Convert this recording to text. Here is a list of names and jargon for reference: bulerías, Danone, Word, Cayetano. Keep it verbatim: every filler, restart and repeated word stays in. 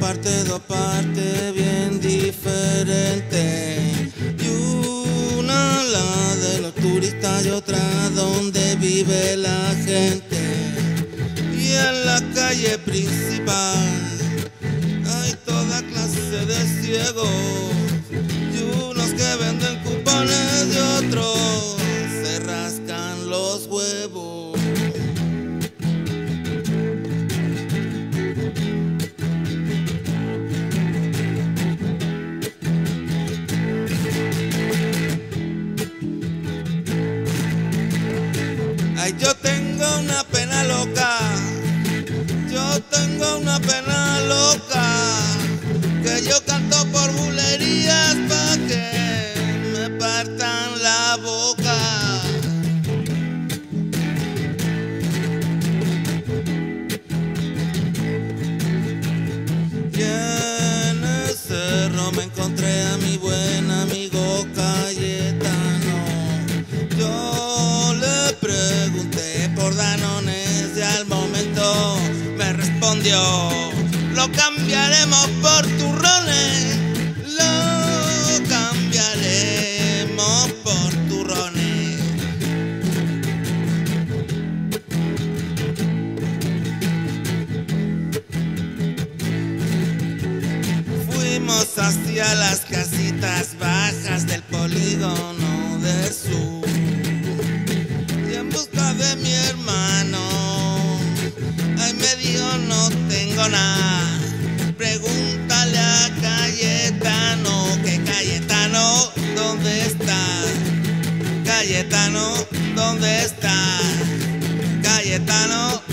parte, dos partes bien diferentes. Y una la de los turistas y otra donde vive la gente. Y en la calle principal hay toda clase de ciegos. Y unos que venden cupones y otros se rascan los huevos. Ay, yo tengo una pena loca, yo tengo una pena loca, que yo canto por bulerías pa' que me partan la boca. Y en el cerro me encontré a mi buen amigo Cayetano. Yo le pregunté por Danones y al momento me respondió: lo cambiaremos por turrones, lo cambiaremos por turrones. Fuimos hacia las casitas bajas del polígono del sur y en busca de mi hermano. Ay, me dijo: no tengo nada. Pregúntale a Cayetano, que Cayetano, ¿dónde estás? Cayetano, ¿dónde estás? Cayetano.